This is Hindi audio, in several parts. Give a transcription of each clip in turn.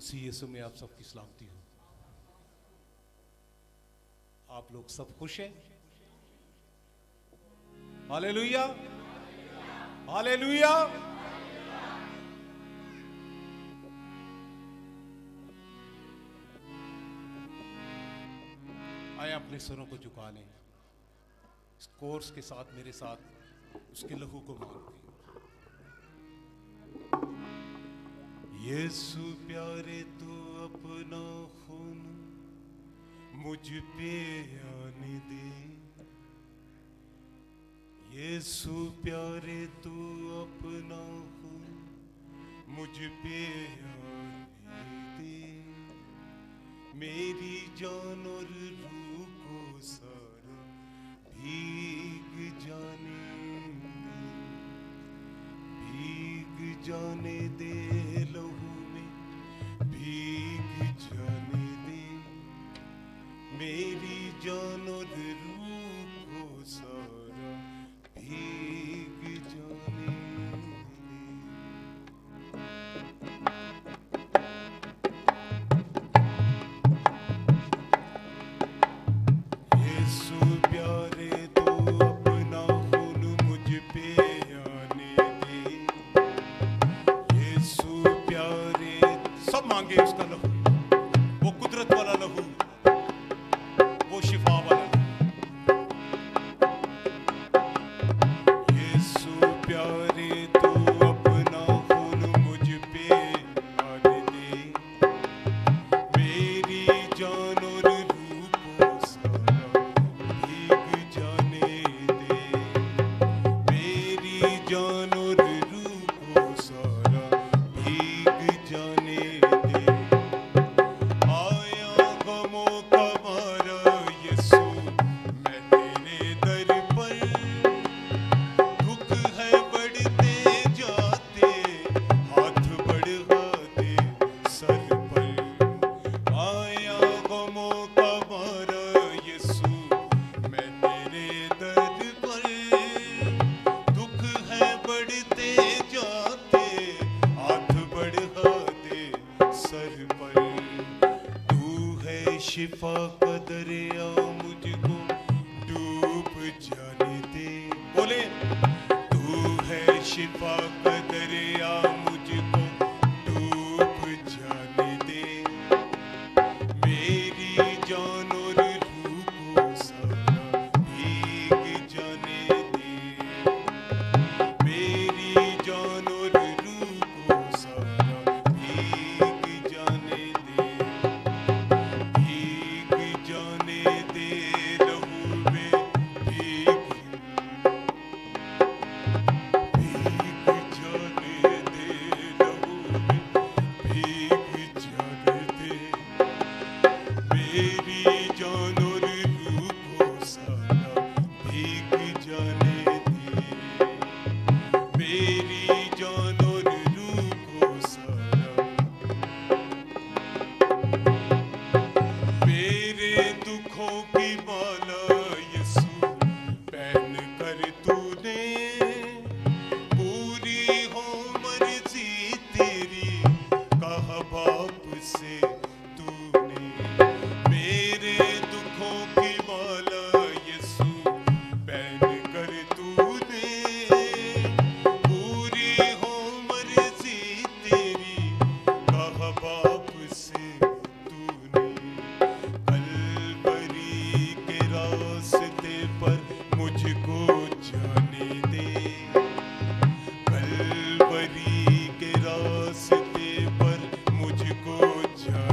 मसीह यीशु में आप सबकी सलामती हो। आप लोग सब खुश हैं? Hallelujah, hallelujah. आए अपने सरों को झुका लें, इस कोर्स के साथ मेरे साथ उसके लहू को मांगते। यीशु प्यारे तू अपना खून मुझ पे आने दे, यीशु प्यारे तू अपना खून मुझ पे आने दे, मेरी जान और रूह सारा भीग जाने दे, भीग जाने दे लहू में, भीग जाने दे मेरी जान और रूह को सारा भीग जाने दे। उसका लहू, वो कुदरत वाला लहू, वो शिफा वाला। यीशु प्यारे तू अपना खून मुझ पे आने दे, मेरी जान और रूह को सारा भीग जाने दे, मेरी जान और रूह को सारा भीग जाने दे। शिफा का दरिया मुझको डूब जाने दे, बोले तू है शिफा का दरिया मुझको डूब जाने दे, मेरी जान और रूह को सारा भीग जाने दे, मेरी जान और रूह को सारा भीग जाने दे, पर मुझको जा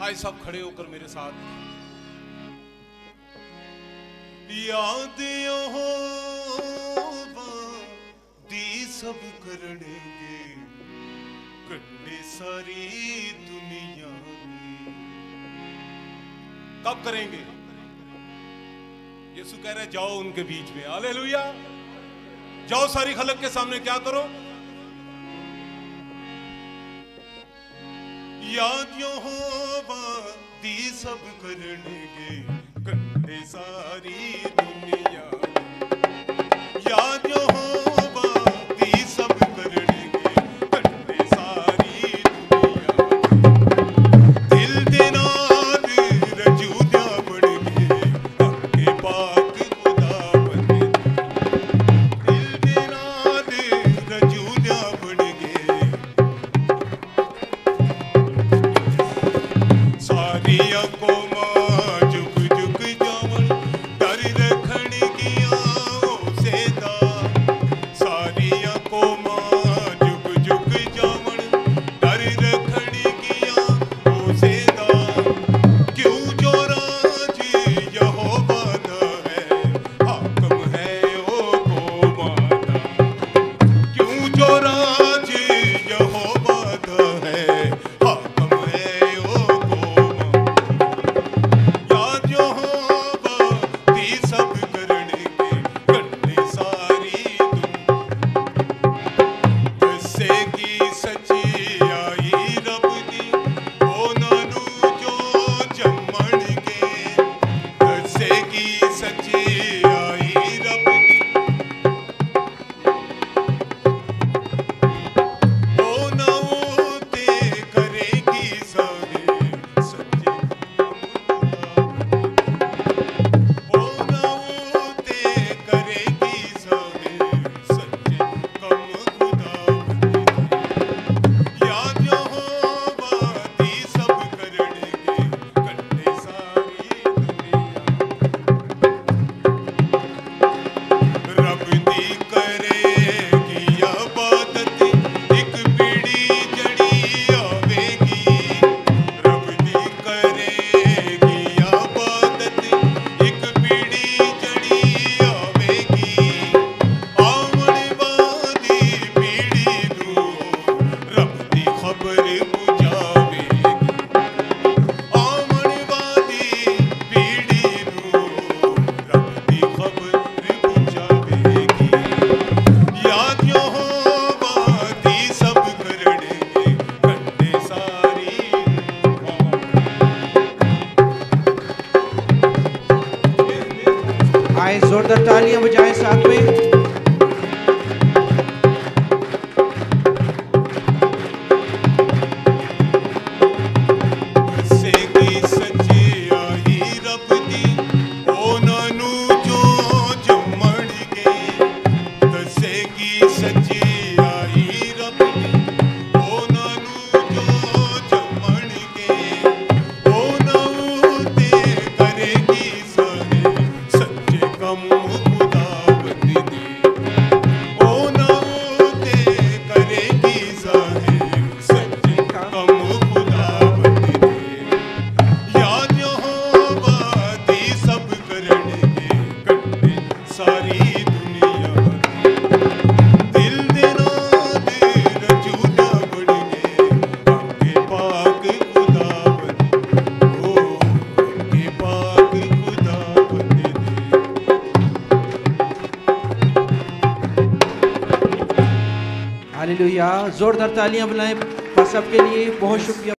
भाई साहब खड़े होकर मेरे साथ, यादें हो दी सब करेंगे करने सारी दुनिया में। कब करेंगे? यीशु कह रहे जाओ उनके बीच में, हालेलुया, जाओ सारी खलक के सामने क्या करो, यादियों हो वादी सब करेंगे करने सारी दुनिया, यादियों हो जोरदार तालियां बुलाएं सब के लिए। बहुत शुक्रिया।